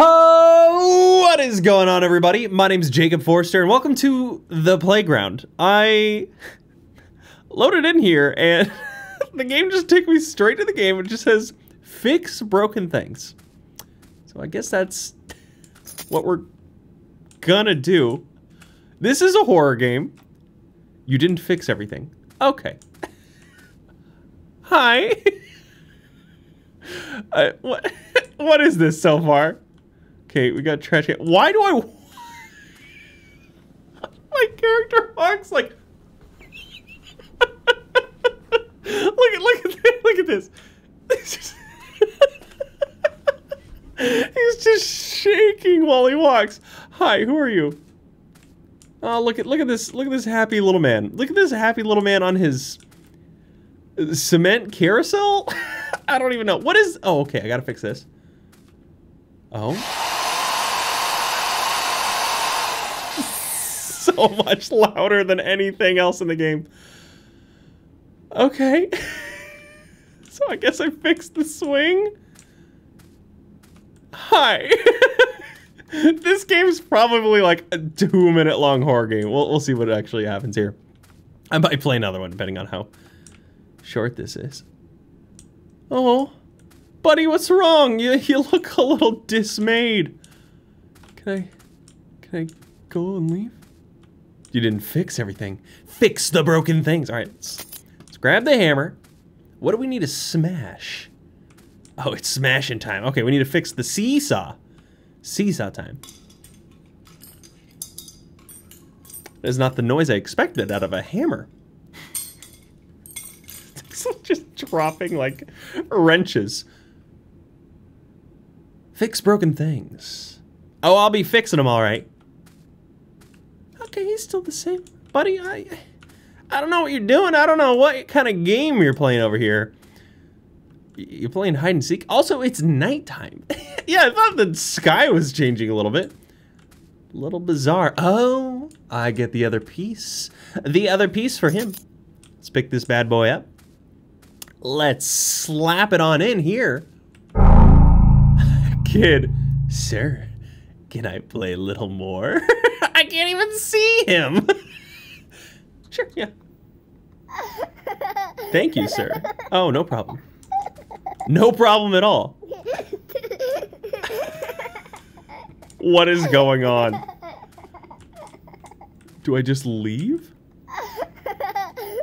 What is going on, everybody? My name is Jacob Forster, and welcome to The Playground. I loaded in here, and the game just took me straight to the game. It just says, fix broken things. So I guess that's what we're gonna do. This is a horror game. You didn't fix everything. Okay. Hi. What is this so far? Okay, we got trash can. Why do I... My character walks like... look at this. He's just shaking while he walks. Hi, who are you? Oh, look at this happy little man. Look at this happy little man on his cement carousel. I don't even know. What is... Oh, okay, I gotta fix this. Oh. So much louder than anything else in the game. Okay. So I guess I fixed the swing. Hi. This game's probably like a 2-minute-long horror game. We'll see what actually happens here. I might play another one, depending on how short this is. Oh. Buddy, what's wrong? You look a little dismayed. Can I go and leave? You didn't fix everything. Fix the broken things. All right, let's grab the hammer. What do we need to smash? Oh, it's smashing time. Okay, we need to fix the seesaw. Seesaw time. That is not the noise I expected out of a hammer. Just dropping like wrenches. Fix broken things. Oh, I'll be fixing them, all right. Okay, he's still the same. Buddy, I don't know what you're doing. I don't know what kind of game you're playing over here. You're playing hide and seek? Also, it's nighttime. Yeah, I thought the sky was changing a little bit. A little bizarre. Oh, I get the other piece. The other piece for him. Let's pick this bad boy up. Let's slap it on in here. Kid, sir, can I play a little more? I can't even see him. Sure, yeah. Thank you, sir. Oh, no problem. No problem at all. What is going on? Do I just leave?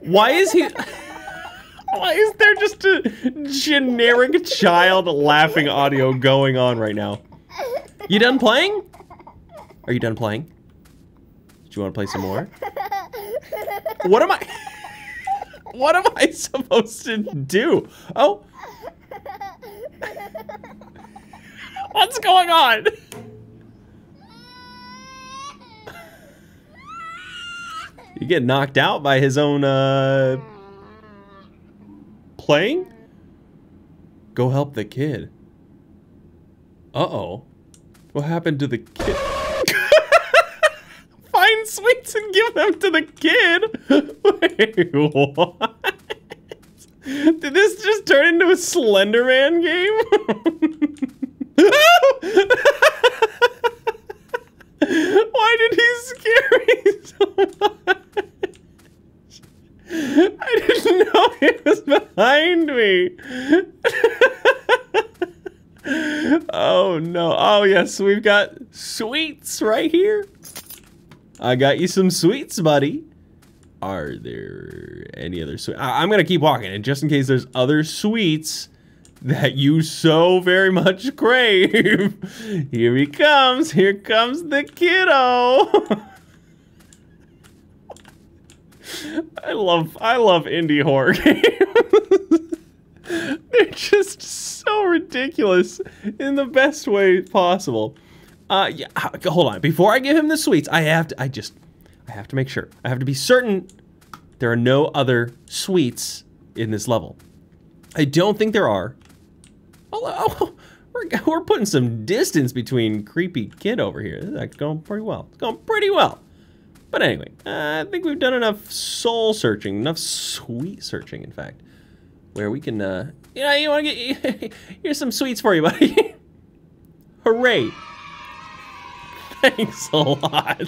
Why is he... Why is there just a generic child laughing audio going on right now? You done playing? Are you done playing? Do you want to play some more? What am I supposed to do? Oh. What's going on? You get knocked out by his own, playing? Go help the kid. Uh-oh. What happened to the kid? Find sweets and give them to the kid? Wait, what? Did this just turn into a Slender Man game? Why did he scare me so much? I didn't know it was behind me. Oh, no. Oh, yes. We've got sweets right here. I got you some sweets, buddy. Are there any other sweets? I'm going to keep walking. And just in case there's other sweets that you so very much crave. Here he comes. Here comes the kiddo. I love indie horror games. They're just so ridiculous in the best way possible. Yeah, hold on. Before I give him the sweets, I have to make sure. I have to be certain there are no other sweets in this level. I don't think there are. Oh, we're putting some distance between creepy kid over here. That's going pretty well. It's going pretty well. But anyway, I think we've done enough soul searching, enough sweet searching, in fact, where we can, you know, you want to get, here's some sweets for you, buddy. Hooray! Thanks a lot.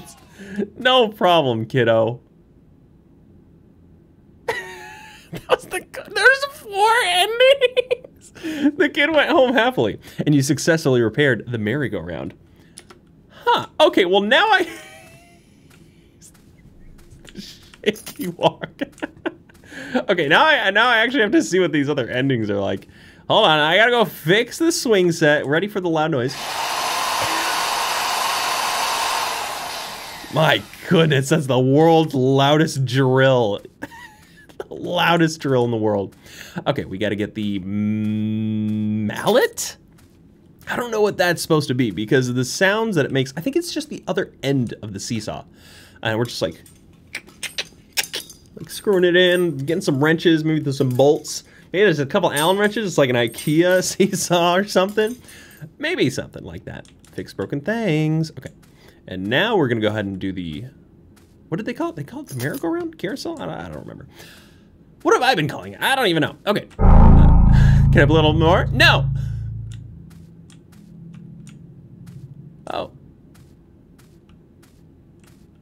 No problem, kiddo. That was the, there's 4 endings! The kid went home happily, and you successfully repaired the merry-go-round. Huh, okay, well now I... Shaky walk. Okay, now I actually have to see what these other endings are like. Hold on, I gotta go fix the swing set. Ready for the loud noise. My goodness, that's the world's loudest drill. The loudest drill in the world. Okay, we gotta get the mallet? I don't know what that's supposed to be because of the sounds that it makes. I think it's just the other end of the seesaw. And we're just like screwing it in, getting some wrenches, maybe there's some bolts. Maybe there's a couple Allen wrenches. It's like an IKEA seesaw or something. Maybe something like that. Fix broken things. Okay. And now we're going to go ahead and do the... What did they call it? They called it the merry-go-round? Carousel? I don't remember. What have I been calling it? I don't even know. Okay. Can I have a little more? No! Oh.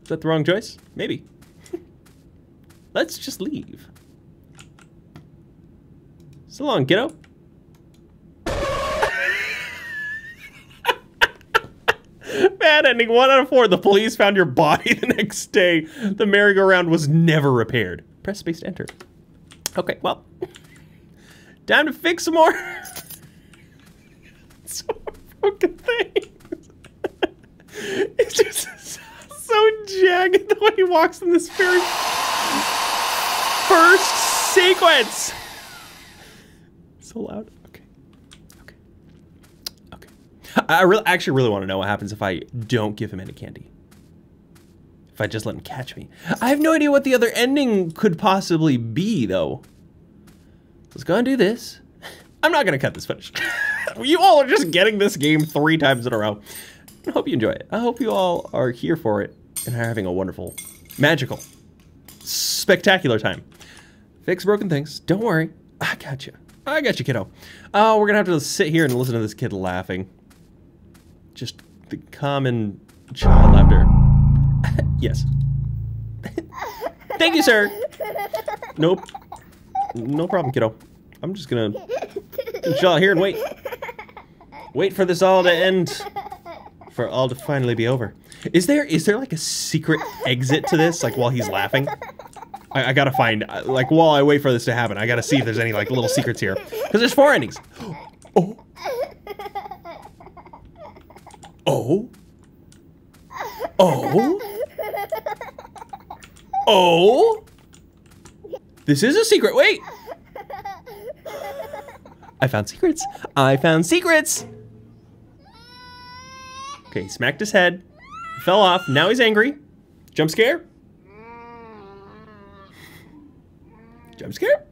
Is that the wrong choice? Maybe. Let's just leave. So long, kiddo. Bad ending, 1 out of 4. The police found your body the next day. The merry-go-round was never repaired. Press space to enter. Okay, well, time to fix some more. So broken things. It's just so jagged the way he walks in this very first sequence. So loud. Okay. Okay. Okay. I actually really want to know what happens if I don't give him any candy. If I just let him catch me. I have no idea what the other ending could possibly be, though. Let's go and do this. I'm not going to cut this finish. You all are just getting this game 3 times in a row. I hope you enjoy it. I hope you all are here for it and are having a wonderful, magical, spectacular time. Fix broken things. Don't worry. I got you. I got you, kiddo. Oh, we're gonna have to sit here and listen to this kid laughing. Just the common child laughter. Yes. Thank you, sir. Nope. No problem, kiddo. I'm just gonna chill out here and wait. Wait for this all to end. For all to finally be over. Is there like a secret exit to this? Like while he's laughing? I gotta find, like, while I wait for this to happen, I gotta see if there's any, like, little secrets here. Because there's 4 endings. Oh. Oh. Oh. Oh. This is a secret. Wait. I found secrets. I found secrets. Okay, he smacked his head. He fell off. Now he's angry. Jump scare. Jump scare?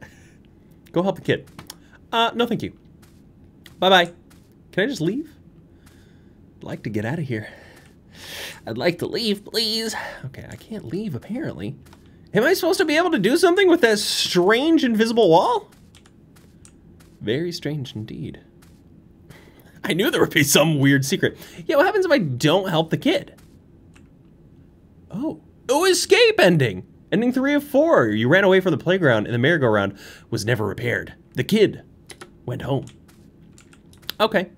Go help the kid. No thank you. Bye-bye. Can I just leave? I'd like to get out of here. I'd like to leave, please. Okay, I can't leave, apparently. Am I supposed to be able to do something with that strange invisible wall? Very strange indeed. I knew there would be some weird secret. Yeah, what happens if I don't help the kid? Oh. Oh, escape ending! Ending 3 of 4, you ran away from the playground and the merry-go-round was never repaired. The kid went home. Okay.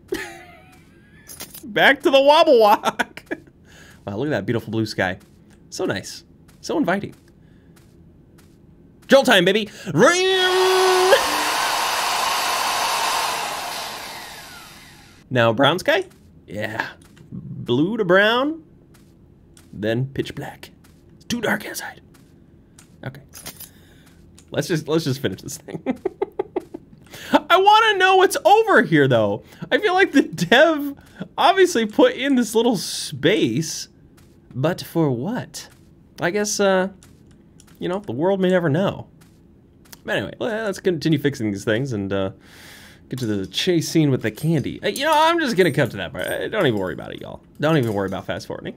Back to the wobble walk. Wow, look at that beautiful blue sky. So nice. So inviting. Jolt time, baby. Now brown sky? Yeah. Blue to brown, then pitch black. It's too dark outside. Okay, let's just finish this thing. I want to know what's over here, though. I feel like the dev obviously put in this little space, but for what? I guess, you know, the world may never know. But anyway, let's continue fixing these things and get to the chase scene with the candy. You know, I'm just gonna cut to that part. Don't even worry about it, y'all. Don't even worry about fast forwarding.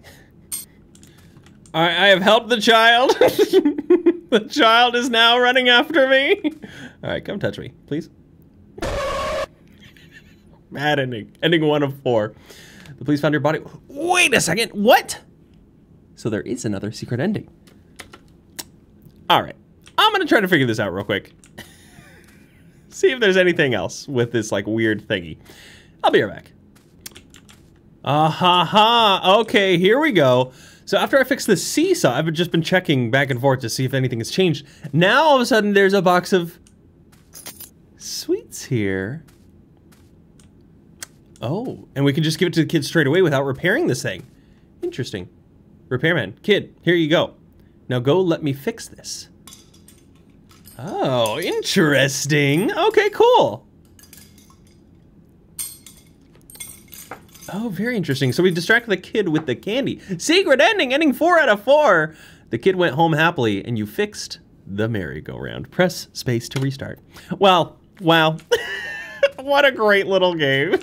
All right, I have helped the child. The child is now running after me. All right, come touch me, please. Mad ending. Ending 1 of 4. The police found her body. Wait a second, what? So there is another secret ending. All right, I'm gonna try to figure this out real quick. See if there's anything else with this like weird thingy. I'll be right back. Okay, here we go. So after I fixed the seesaw, I've just been checking back and forth to see if anything has changed. Now all of a sudden there's a box of sweets here. Oh, and we can just give it to the kid straight away without repairing this thing. Interesting. Repairman, kid, here you go. Now go let me fix this. Oh, interesting. Okay, cool. Oh, very interesting. So we distracted the kid with the candy. Secret ending, ending 4 out of 4. The kid went home happily and you fixed the merry-go-round. Press space to restart. Well, wow. What a great little game.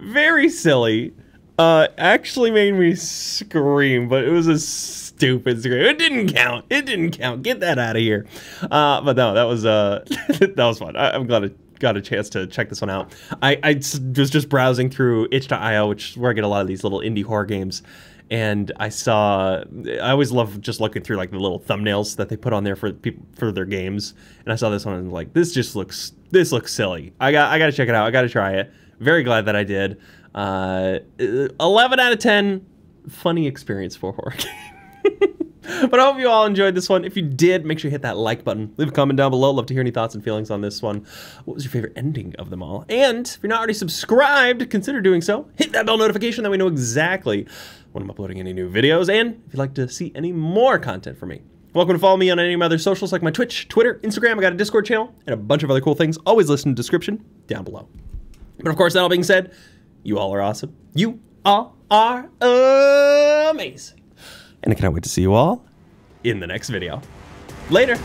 Very silly. Actually made me scream, but it was a stupid scream. It didn't count. It didn't count. Get that out of here. But no, that was that was fun. I'm glad I got a chance to check this one out. I was just browsing through itch.io, which is where I get a lot of these little indie horror games. And I saw, I always love just looking through like the little thumbnails that they put on there for people for their games. And I saw this one and was like, this just looks, this looks silly. I gotta check it out. I gotta try it. Very glad that I did. 11 out of 10, funny experience for horror. But I hope you all enjoyed this one. If you did, make sure you hit that like button. Leave a comment down below. Love to hear any thoughts and feelings on this one. What was your favorite ending of them all? And if you're not already subscribed, consider doing so. Hit that bell notification. That way we know exactly when I'm uploading any new videos. And if you'd like to see any more content from me, welcome to follow me on any of my other socials like my Twitch, Twitter, Instagram. I got a Discord channel and a bunch of other cool things. Always listen to the description down below. But of course, that all being said, you all are awesome. You all are amazing. And I cannot wait to see you all in the next video. Later.